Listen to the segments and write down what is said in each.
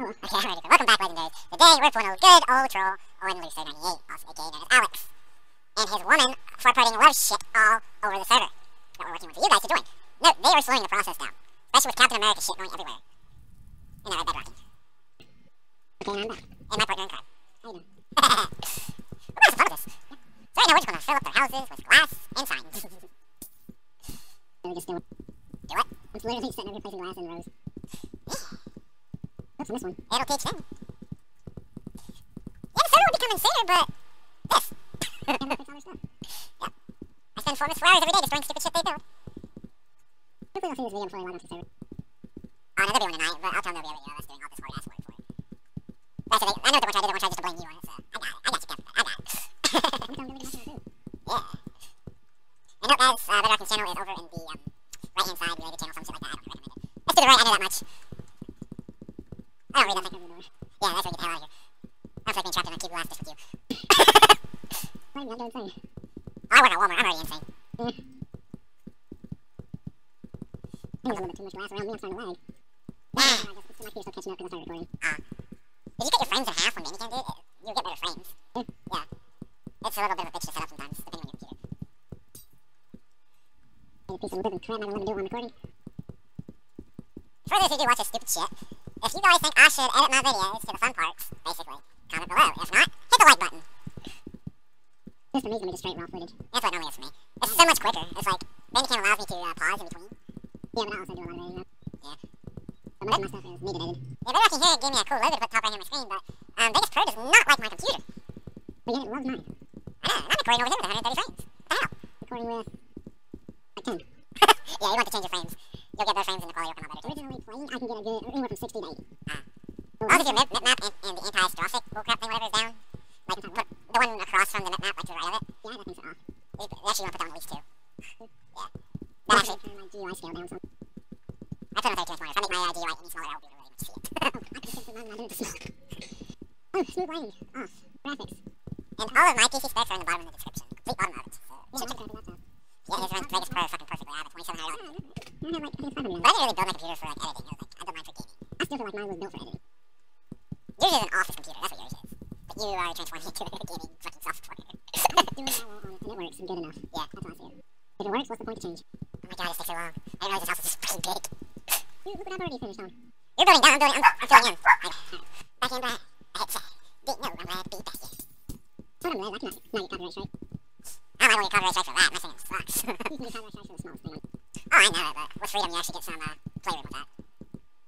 Okay, alrighty, so welcome back, legendaries. Today we're pulling a good old troll on Lucer98, also aka known as Alex, and his woman for putting love shit all over the server that we're working with for you guys to join. No, they are slowing the process down, especially with Captain America shit going everywhere. You know, bedrocking. Okay, now I'm back. And my partner in crime. How you doing? We're gonna have some fun with this. Yeah. So right now we're just gonna fill up their houses with glass and signs. Just do it. Do what? It's literally sitting and replacing glass in rows. What's in this one? It'll teach them. Yeah, the server will be coming sooner, but... this. And it fixes all their stuff. Yeah. I spend 4 hours every day destroying stupid shit they build. Hopefully they'll see this video before they log off the server. Oh, no, they'll be one tonight, but I'll tell them they'll be a video of us doing all this hard-ass work for it. But I said, I know what they want to try just to blame you on it, so... I got it. I got it, Captain. I got it. I'm telling nobody else what to do. Yeah. And note, guys, Bedrockin's channel is over in the, right-hand side, related channel, some shit like that. I don't recommend it. Let's do the right, I know that much. I don't read that thing. Yeah, that's where you get the hell out of here. I don't feel like being trapped in a cube blast with you. I'm going insane. Oh, I work at Walmart, I'm already insane. Yeah. I think there's a little bit too much glass around me, I'm starting to lag. Yeah. I guess it's my computer still catching up because I started recording. If you cut your frames in half when Mini Cam did, you'll get better frames. Yeah. It's a little bit of a bitch to set up sometimes, depending on your computer. Any piece of living crap I don't want to do while I'm recording. For those who do watch this stupid shit, if you guys think I should edit my videos to the fun parts, basically, comment below. If not, hit the like button. This for me is going to be just straight raw footage. That's what normally is for me. It's so much quicker. It's like, Bandicam allows me to pause in between. Yeah, but I also do a lot of editing now. Yeah. But most of my stuff is me edited. Yeah, Bedrockin here gave me a cool logo to put top right here on my screen, but Vegas Pro does not like my computer. But yet it loves mine. I know, and I'm recording over here with 130 frames. What the hell? Recording with... like 10. Yeah, you want to change your frames. You'll get better frames and the quality will come out better. Originally playing, I can get a good anywhere from 60 to 80. Well, if your map and the anti-strophic bullcrap thing, whatever, is down, like put the one across from the map, like to the right of it. Yeah, that thing's off. Actually, you want to put that on at least 2. Yeah. That actually. I turn my GUI scale down some. I put it on 32 inch monitor. If I make my GUI any smaller, I'll be able to really much see it. Oh, smooth lighting. Off. Graphics. And all of my PC specs are in the bottom of the description. Complete bottom of it. So, check that out. Yeah, it runs Vegas Pro fucking perfectly. I have a $2,700. I don't really build my computer for like editing. I built mine for gaming. I still feel like mine was built for editing. Yours is an office computer, that's what yours is. But you are transforming into a gaming fucking software. Doing that well on it, and it works good enough. Yeah, that's how I see it. If it works, what's the point to change? Oh my god, this takes so long. I didn't realize this house was just freaking big. Dude, look what I've already finished on. You're building down, I'm filling in. Back in black. I hit sad. Didn't know I'm glad to be back here. Hold on, Red, I cannot get copyright strike. I don't like when you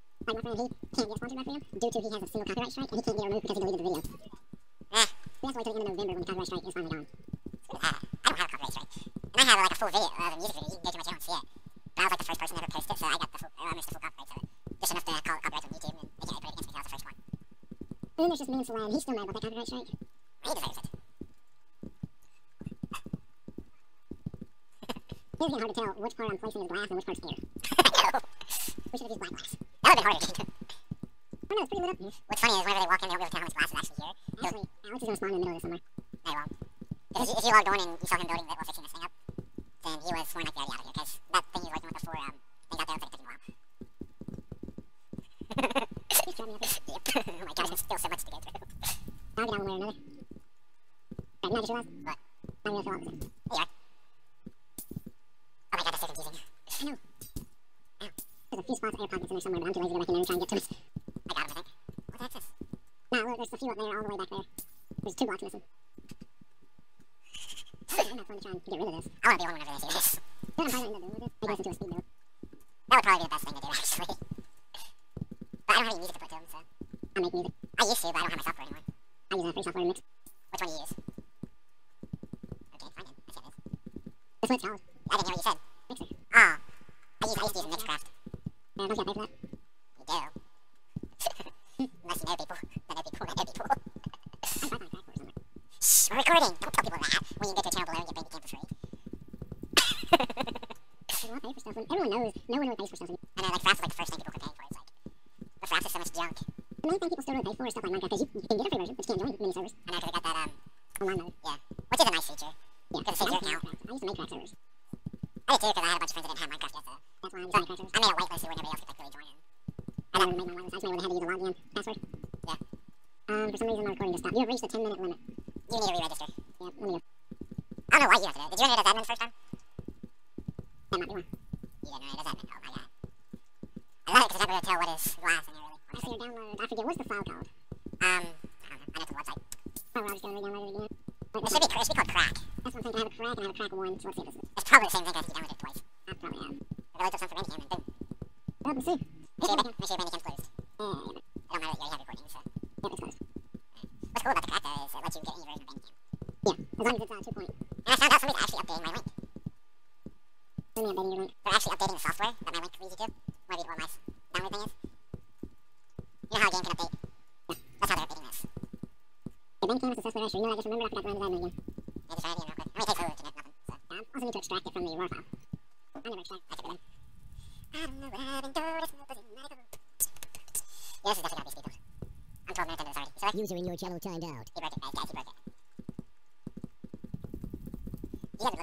copyright strike for that, my thing sucks. You can get copyright strike for the smallest thing. Oh, I know it, but with Freedom you actually get some playroom with that. Like my friend, he can't get sponsored by Freedom due to he has a single copyright strike and he can't get removed because he deleted the video. Eh. We have to wait till the end of November when the copyright strike is finally gone. I don't have a copyright strike. And I have like a full video of a music video, you can go to my channel and see it. But I was like the first person to ever post it, so I got the full, I missed the full copyrights of it. Just enough to call it copyrights on YouTube and they can't put it against me because I was the first one. And then there's just me and Salam, he's still mad about that copyright strike. He deserves it. It's really hard to tell which part I'm placing is glass and which part's air. We should have used black glass. That would have been harder. Oh no, it's pretty lit up here. What's funny is whenever they walk in, they don't really tell how much glass is actually here. Actually, Alex is going to spawn in the middle of this somewhere. No, he won't. If you logged on and you saw him building that while fixing this thing up, then he was sworn like the idea out of here, because that thing he was working with before things out there looks like it took him a while. He's driving up here. Yep. Oh my god, there's still so much to go through. I'll get out one way or another. Right, now I just realized. What? I'm going to fill out this thing. There you are. I know. Ow. There's a few spots of air pockets in there somewhere, but I'm too lazy to go back in there and try and get to it. I got him, I think. What's access? Nah, look, there's a few up there all the way back there. There's 2 blocks missing. I'm not going to try and get rid of this. I want to be one whenever they see this. Then I'm probably going to end up doing with this. I guess into a speed build. That would probably be the best thing to do, actually. But I don't have any music to put to them, so... I make music. I used to, but I don't have my software anymore. I use a free software mix. Which one do you use? Okay, fine then. I can't use. This one's called. I didn't hear what you said. Mixer. Ah. Oh. I used to use a Mixcraft. Don't you have to pay for that? You do. Unless you know people. I know people. I buy my crack or something. Shh, we're recording. Don't tell people that. When you can go to a channel below and get Bandicam for free. People will pay for stuff. Everyone knows. No one really pays for stuff. I know, like, Fraps is like the first thing people complain for. It's like, but Fraps is so much junk. The main thing people still don't pay for is stuff like Minecraft, because you can get a free version, but you can't join many servers. I know, because I got that, online mode. Yeah. Which is a nice feature. Yeah. Because it saves your account. I used to make crack servers. I did too, because I had a bunch of friends that didn't have Minecraft yet, so... I made a whitelist so where nobody else could like really join in. I I never made my login. So I actually would have had to use a login password. Yeah. For some reason my recording just stopped. You have reached the 10-minute limit. You need to re-register. Yeah, let me go. I don't know why you have to do it. Did you enter it as admin the first time? That might be why. You didn't enter it as admin. Oh my god. I love it because I can't really tell what is live in here really. Actually, I downloaded. I forget. What's the file called? I don't know. I know it's a website. Oh, well, I was going to re-download it again. Wait, it should be called crack. That's what I'm saying. I have a crack and I have a crack one. So let's see this. It's probably the same thing. I think you downloaded it twice. I probably have. I looked up something from Anycam and boom. Well, let's see. Make sure your Anycam's closed. Yeah. It don't matter. You already have recording, so. Yeah, it's closed. What's cool about the crack though is it lets you get any version of Anycam. Yeah, as long as it's 2.0. And I found out somebody's actually updating my link. What do you mean updating your link? They're actually updating the software that my link leads you to. Where my download thing is. You know how a game can update? Yeah. That's how they're updating this. The Anycam was successfully registered. You know, I just remember I forgot to run the admin again. Yeah, just run it again real quick. I mean, it takes a little to nothing, so. I also need to extract it from the raw file. I never extracted it. I took it in. I don't know what I've been doing. It's not in my group. Yeah, this is definitely not these people. I'm 12 minutes into this already. So, user in your channel timed out. He broke it, guys. He broke it. You haven't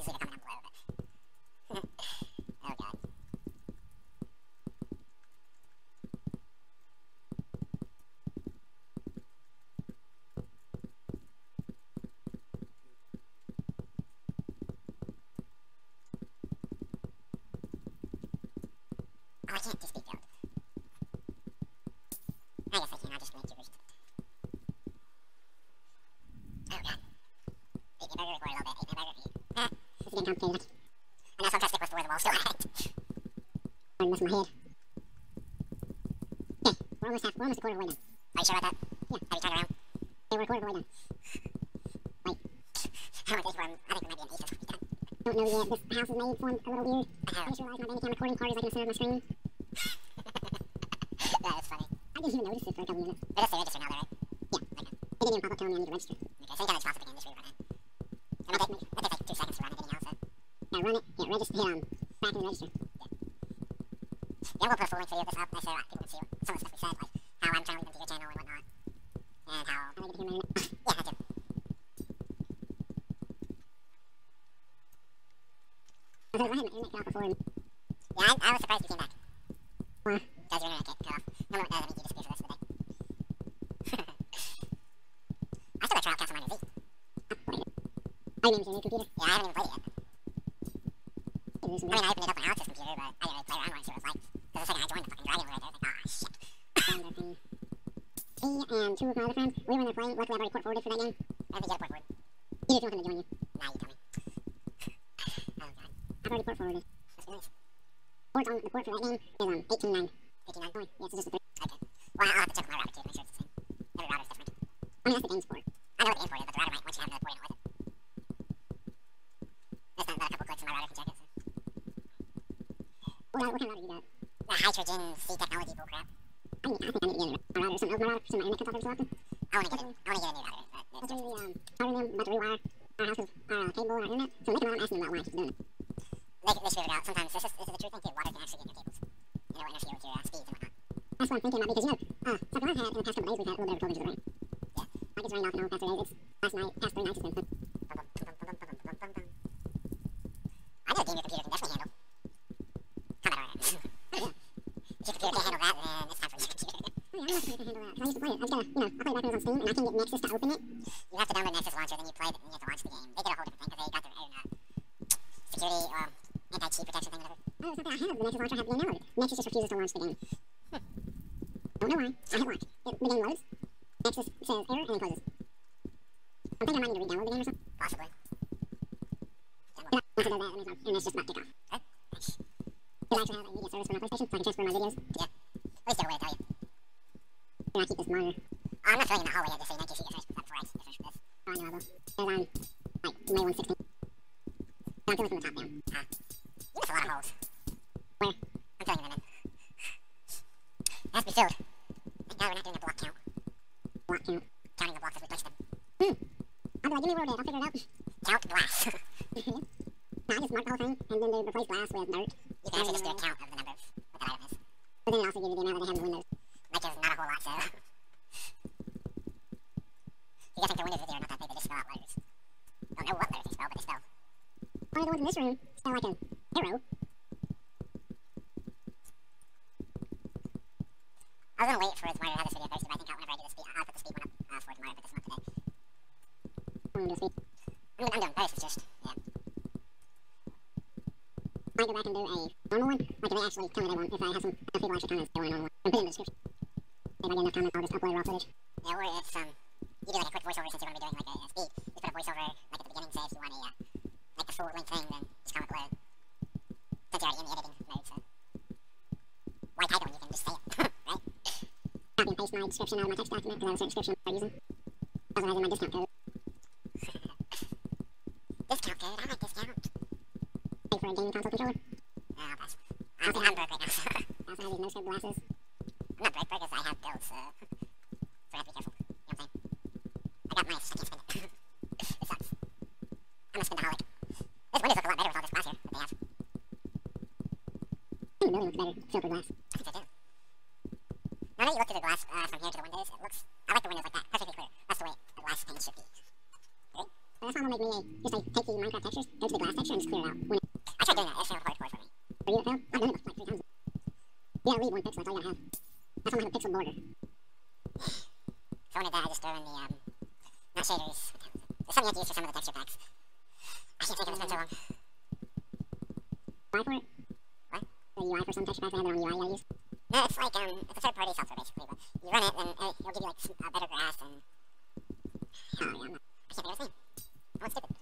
looked at some more videos like this. Please leave a comment down below. But oh god. Oh, I can't just be built. I guess I can. I'll just make you reach it. Oh god. Eat my burger, record a little bit. Eat my burger, eat. Ah, this is getting complicated. I know, so I'm trying to stick with the wall still. I missed my head. Okay, we're almost a quarter of the way down. Are you sure about that? Yeah. Have you turned around? Okay, we're a quarter of the way down. Wait. I think we might be in East. Don't know yet. This house is made for a little weird. I just realized my Anycam recording card is like in the center of my screen. That is funny. I didn't even notice this for a couple minutes. But it's the register now, though, right? Yeah, okay. It didn't even pop up telling me I need to register. Okay, so you can just pause it again, just rerun it. That takes like 2 seconds to run it anyhow, so. Yeah, run it, hit register, hit back in the register. Yeah. Yeah, we'll put a full length video of this up, so people can see some of the stuff we said, like how I'm trying to link into your channel and whatnot. And how I get to hear my internet. Yeah, I do. I had my internet cut off before. Yeah, I was surprised you came back. Why? Because your internet cut off. No, it doesn't. I mean, you disappear for the rest of the day. I still got trial cast on my new feed. I didn't even see your new computer. Yeah, I haven't even played it yet. I mean, I opened it up on Alex's computer, but I didn't really play around on it, so it was like... Because the second I joined the fucking Dragon Lord right there, I was like, aw, shit. Found that thing. Me and two of my other friends, we were in there playing. Luckily, I've already port forwarded for that game. I don't think you had a port forward. You just want them to join you. Nah, you tell me. I've already port forwarded. That's nice. Ports on the port for that game is 18.9. 18.9? Oh, yeah, it's just a 3. Okay. Well, I'll have to check my router too to make sure it's the same. Every router's different. I mean, that's the game's port. I know what the game's port is, but the router might once you have another port in it with it. That's not a couple clicks and my router can check it, so. What kind of router you got? The Hydrogen C Technology bullcrap. I think I need to get a new router. My router is something else. My router, so my internet cuts off so often. I want to get a new router. That's really, router name, about to rewire our house's cable and our internet. So make them out and ask them about why she's doing it. They should figure it out. Sometimes this is the true thing too. Water can actually get in your cables. And it will interfere with your speeds and whatnot. That's what I'm thinking about because you know, something I've had in the past couple days, we've had a little bit of coverage of the rain. Yeah. I just rained off and all the past 2 days. It's past 3 nights it's been fun. I know a game your computer can definitely handle. How about alright? Yeah. If your computer can't handle that, then it's time for your computer. Oh yeah, I know if I can handle that. I used to play it. I just gotta, you know, I play it back when it was on Steam and I can get Nexus to open it. You have to download Nexus Launcher, then you play it and you have to launch the game. They did a whole different thing because they got their own security or anti-cheat protection thing, whatever. Oh, it's not that I have the Nexus Launcher, I have to download it. Nexus just refuses to launch the game. Don't know why. I hit launch. The game loads. Nexus says error and it closes. I'm thinking I might need to re-download the game or something. Possibly. Once it does that, it means my internet's just about to kick off. Oh, nice. Because I actually have a media service for my PlayStation, so I can transfer my videos. Yeah. At least they're aware to tell you. Can I keep this monitor? Oh, I'm not filling in the hallway yet, so you know, in case you get finished with that before I get finished with this. Oh, I know I will. Because I'm, like, May 116. I'm feeling from the top down. Ah. You miss a lot of holes. Where? I'm telling you right now. It has to be filled. Right now we're not doing a block count. Block count? Counting the blocks as we place them. I'll be like, give me a roll, Dad. I'll figure it out. Count glass. No, I just mark the whole thing, and then they replace glass with dirt. You can actually just do a count of the number of what that item is. But then it also gives you the amount that they have in the windows. Like, there's not a whole lot, so... You guys think the windows with you are not that big, they just spell out letters. I don't know what letters they spell, but they spell. One of the ones in this room spell like a hero. I was gonna wait for tomorrow to have this video Thursday, but I think whenever I do the speed, I'll put the speed one up for tomorrow, but that's not today. I'm gonna do speed. I'm doing both, it's just, yeah. I go back and do a normal one, like they actually tell me they want, if I have some people actually comments, they want a normal one, and put it in the description. If I get enough comments, I'll just upload raw footage. Yeah, or if, you do like a quick voiceover since you're gonna be doing like a speed, you put a voiceover, like at the beginning, say if you want a, like the full length thing, then just comment below. Since you're already in the editing mode, so. Why title when you can just say it, right? Copy and paste my description out of my text document, because I have a certain description I'm using. Also, I do my discount code. Discount code? I like discount. Pay for a gaming console controller. Oh, gosh. I'm broke right now, so. I also have these no-scope glasses. I'm not broke because I have builds, so. So I have to be careful. You know what I'm saying? I got money, so I can't spend it. This sucks. I'm a spendaholic. This windows look a lot better with all this glass here that they have. I think the building looks better, silver glass. I think so too. Now that you look through the glass from here to the windows, it looks. I like the windows like that, perfectly clear. That's the way the glass thing should be. So that's how I'm gonna make me just like take the Minecraft textures, go to the glass texture, and just clear it out. When I tried doing that, it failed hardcore for me. But you failed? I've done it like 3 times. You gotta leave 1 pixel, that's all you gotta have. That's why I have a pixel border. If I wanted that, I just throw in the, not shaders. There's something you have to use for some of the texture packs. I can't take it, it's been so long. UI for it? What? The UI for some texture packs, they have their own UI you gotta use? No, it's like, it's a third-party software, basically, but you run it, and it'll give you, like, better grass, and... I don't know, I can't think of his name. Oh, it's stupid.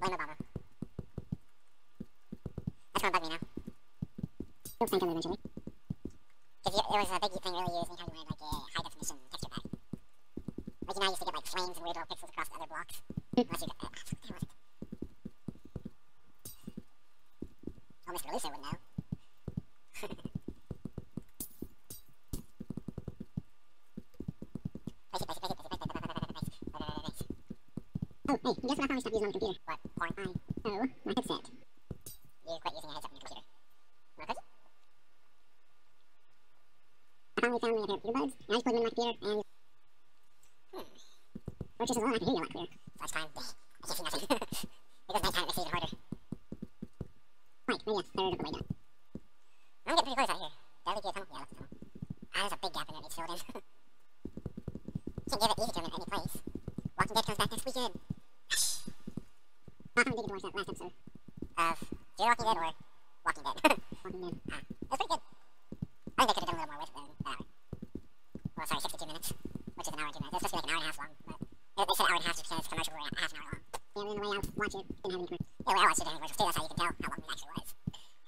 Blame Obama. That's gonna bug me now. You'll think of it eventually. Cause there was a big thing really used anytime you wanted, like, a high-definition texture pack. Like, you know, you used to get, like, flames and weird little pixels across the other blocks. Unless you got... what the hell was it? Oh, Mr. Lucer would know. Oh, hey, guess what I finally stopped using on the computer? What? Porn? I know, my headset. You quit using a headset on your computer. Wanna quit? I finally found me a pair of earbuds, and I just plugged them in my computer, and... Which is a lot, I can hear you a lot clearer. So it's time, I can't see nothing. It goes nighttime, it makes it even harder. Like, maybe a third of the way down. I'm getting pretty close out here. Did I leave you a tunnel? Yeah, I left the tunnel. There's a big gap in there that needs filled in. Can't give it easy to him at any place. Walking Dead comes back next weekend. How come we did watch that last episode? Of Fear the Walking Dead or Walking Dead? Walking Dead. It was pretty good. I think they could have done a little more with it than an hour. Well, sorry, 62 minutes. Which is an hour and 2 minutes. It was supposed to be like an hour and a half long, but they said hour and a half just because commercials were half an hour long. Yeah, and the way I watch it, didn't have any commercials. Yeah, the way I watched it, didn't have any commercials too. That's how you can tell how long it actually was.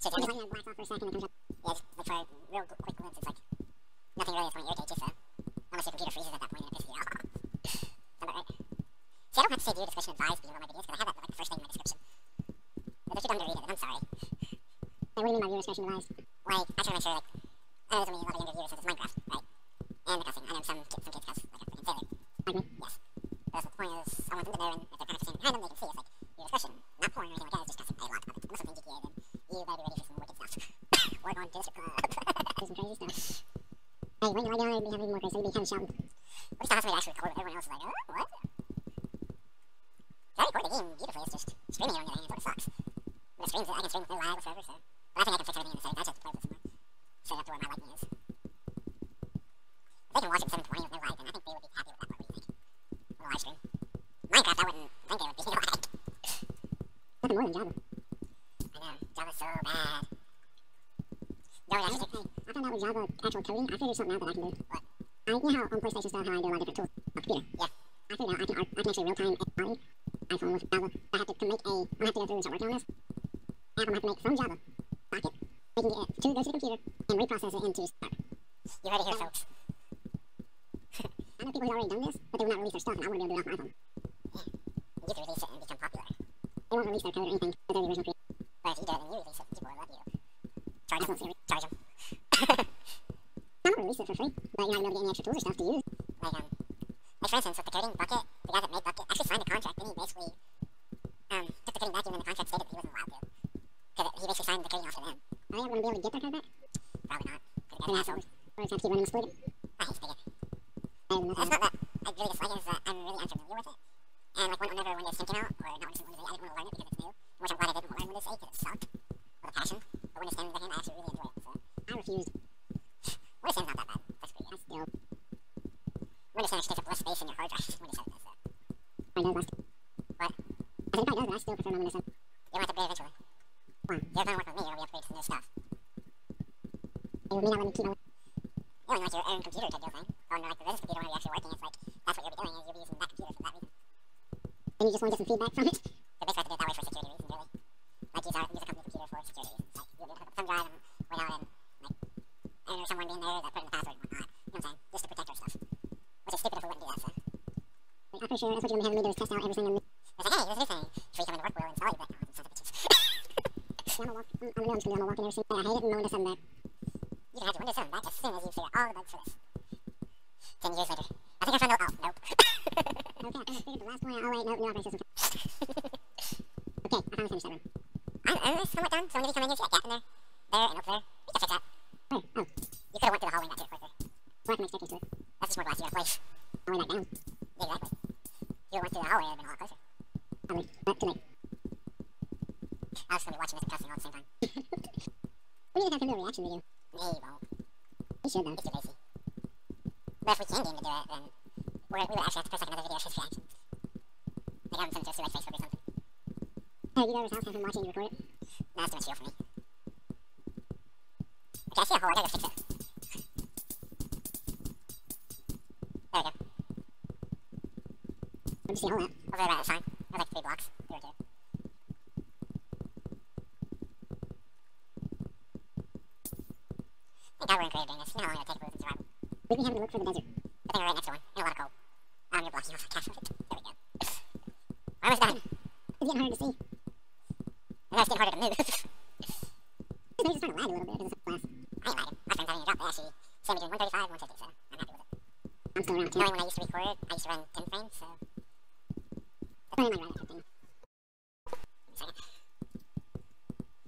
So it's like, black off for a second and comes up. Yeah, just like for a real quick glimpse, it's like, nothing really is going to irritate you, so. Unless your computer freezes at that point and it pisses you off. See, I don't have to say view description advised beyond my videos, because I have that, like, the first thing in my description. But if you're dumb to read it, then I'm sorry. What do you mean by view description advised? Like, I try to make sure, like, I know there's only a lot of younger viewers since it's Minecraft, right? And the cussing. I know some kids cuss, like, a failure. Like me? Yes. But the point is, I want them to know, and if they're kind of saying behind them, they can see it's, like, view description. Not porn or anything like that, it's just cussing. I love it. Unless I'm in GTA, then you better be ready for some wicked stuff. We're going to the strip club. Do some crazy stuff. Hey, when do I die? I'd be having more crazy, I'd be kind of shouting. What if I have somebody actually record it? Everyone else is like, oh, what? I record the game beautifully, it's just streaming on your hands, it sucks. When it streams, I can stream no lag whatsoever, so... But I think I can fix everything in the settings, I just have to play with it some more. So you have to where my liking is. If they can watch it in 720 with no lag, then I think they would be happy with that, what do you think? On a live stream. Minecraft, I wouldn't think it would be no lag. Nothing more than Java. I know, Java's so bad. Java actually... Hey, I found out with Java actual coding, I figured something out that I can do. What? You know how on PlayStation Store how I do a lot of different tools on the computer? Yeah. I figured out I can actually real-time AI iPhone with Java. I have to make a... I'm gonna have to go through and start working on this. I'm gonna have to make from Java, dock it, make it to go to the computer, and reprocess it into Java. You heard it here, folks. I know people who've already done this, but they will not release their stuff, and I want to be able to do it off my iPhone. Yeah. You get to release it and become popular. They won't release their code or anything, but they're the original creator. But if you do it and you release it, people will love you. Charge them. Charge them. I'm gonna release it for free, but you're not gonna be able to get any extra tools or stuff to use. Like for instance, with the coding bucket, the guy that made bucket actually signed the contract, and he basically took the coding back even when the contract stated that he wasn't allowed to. Because he basically signed the coding off to them. Are they ever going to be able to get that code back? Probably not. Because the guy's an asshole. Or just have to keep running and split it? I hate split it. That's not that I really dislike it, it's that I'm really unfamiliar with it. And like whenever Windows 10 came out, or not recently, I didn't want to learn it because it's new. Which I'm glad I didn't learn Windows 8 because it sucked. With a passion. But Windows 10 on the other hand, I actually really enjoy it, so. I refused. PlayStation actually takes up less space in your hard drive. What? I think mine does, but I still prefer my Windows 10. You'll have to upgrade eventually. Why? You're gonna work with me, you'll be upgraded to new stuff. You may not let me keep on. You know, like your own computer type deal thing. Or like the business computer when you're actually working, it's like, that's what you'll be doing, is you'll be using that computer for that reason. And you just want to get some feedback from it? So basically I have to do it that way for security reasons, really. Like, use a company computer for security reasons. Like, you'll be able to hook up some drive and without in, like, and someone being there that put in the password and whatnot. You know what I'm saying? Just to protect our stuff. Which is stupid if we wouldn't do that, so. I'm pretty sure that's what you're going to have me do, is test out every single thing. It's like, hey, here's a new thing. Should we come into work, we'll install you, but no, it's not the pictures. Yeah, I'm just going to walk in every single thing. I hate it and moan to some back. You can have your Windows 7 back as soon as you figure all the bugs for this. 10 years later. I think I found out. Oh, nope. Okay, I figured the last point. Oh, wait, nope, no operations. Okay, I finally finished that room. I was somewhat done, so I'm going to come in here. See that gap in there? There and over there. You can fix that. Where? Oh. You could have went through the hallway and got to it quicker. Or I can make staircase to it. That's just more glass. You got a place. All the way back down. Yeah, exactly. You went through the hallway and been a lot closer. Probably. But too late. I was going to be watching this and cussing all at the same time. We need to have him do a reaction video. No, you won't. You should, though. It's too lazy. But if we can get him to do it, then we would actually have to post like another video of his reactions. Like, I haven't sent him to like Facebook or something. Hey, you go to his house, have him watch it and record it? No, that's too much feel for me. Okay, I see a hole. I gotta fix it. There we go. I just see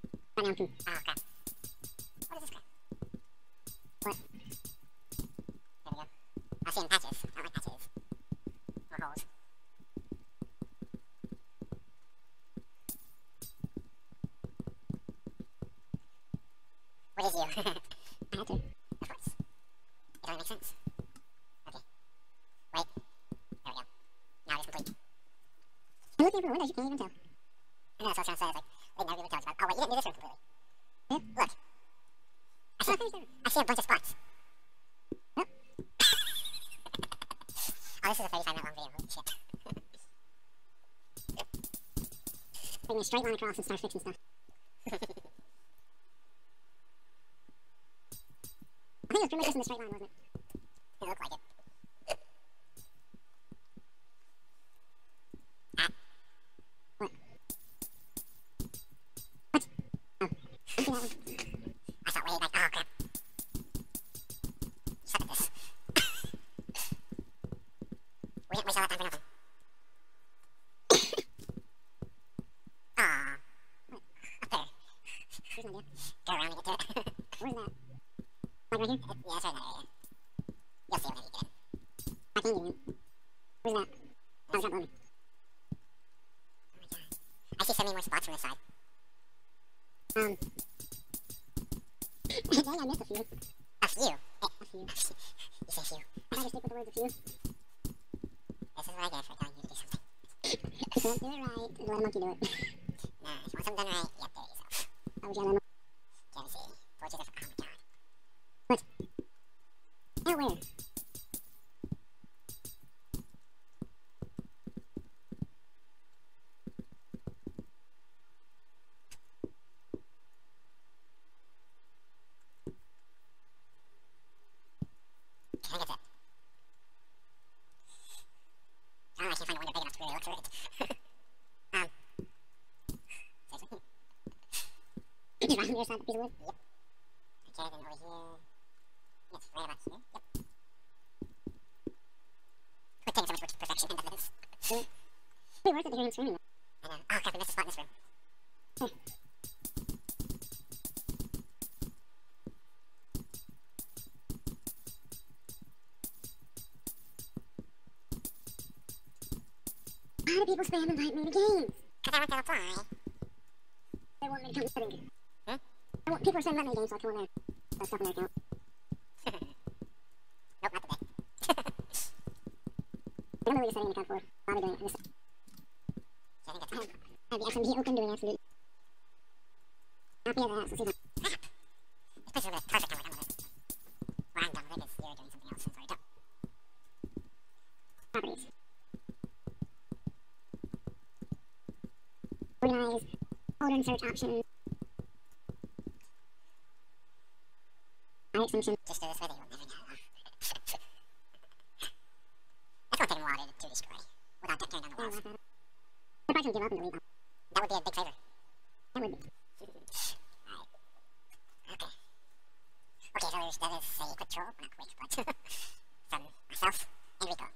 a hole out. Over there, right, that's fine. There's like 3 blocks. There we go. I think I were in creative doing this. You know how long it would take if it was in survival. We'd be having to look for the desert. The thing right next to one. And a lot of coal. Your block, you know, it's like half of it. There we go. I almost died. It's getting harder to see. And now it's getting harder to move. They just kind of lag a little bit because it's glass. I ain't lagging. My friends having a drop. They actually see me doing 135 and 150, so I'm happy with it. I'm still around too. Knowing when I used to record, I used to run 10 frames, so... Why am I running that thing? Wait a second. Right now I'm 2. Oh, crap. What is this crap? What? There we go. I see in patches. I don't like patches. Or holes. What is you? I had to. Of course. It only makes sense. Okay. Wait. There we go. Now it is complete. I'm looking for windows, you can't even tell. I know, that's what I was trying to say. I was like, wait, now we looked at it. Oh wait, you didn't do this room completely. Yep. Look. I see a bunch of spots. Nope. Oh, this is a 35-minute long video. Holy shit. Bring a straight line across and start fixing stuff. I think it was pretty much just in the straight line, wasn't it? It looked like it. Ah. What? What? Oh. I see that one. Here's that piece of wood. Yep. Okay, then over here. Yes, right about here. Yep. We're taking so much work to perfection into this. We worked at the hearing and screaming. I know. Oh, crap, we missed a spot in this room. Huh. Why do people spam invite me to games? Because I want to apply. They want me to come to people are saying that many games, so I can want to stuff in their account. Nope, not the day. don't know what you're setting an account for. Bother doing it. I have the XMD open doing absolutely. Copy of the apps. Let's do that. This place is perfect. I'm done with it. You're doing something else. Sorry, don't. Properties. Organize. Folder and search options. Just do this way, that you will never know. That's not taking a while to do this story. Without that turning on the walls. I'd probably give up and delete them. That would be a big favor. That would be. Alright. Okay. Okay, so that is a quick troll. Not quick, but from myself and Rico.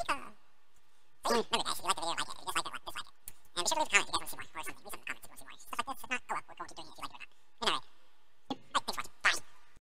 So anyway, guys, if you like the video, like it. If you dislike it, dislike it. And be sure to leave a comment if you guys want to see more, or something. Leave some comments if you want to see more. Stuff like this is not, oh well, we're going to keep doing it if you like it or not.